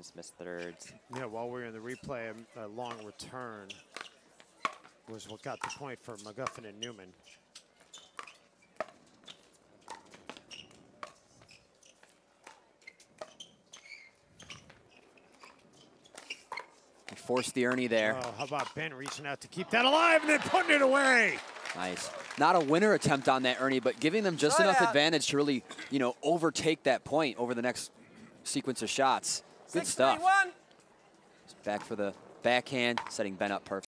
Williams missed thirds. Yeah, while we were in the replay, a long return was what got the point for McGuffin and Newman. Forced the Ernie there. Oh, how about Ben reaching out to keep that alive and then putting it away? Nice. Not a winner attempt on that, Ernie, but giving them just enough advantage to really, you know, overtake that point over the next sequence of shots. Good stuff. Back for the backhand, setting Ben up perfect.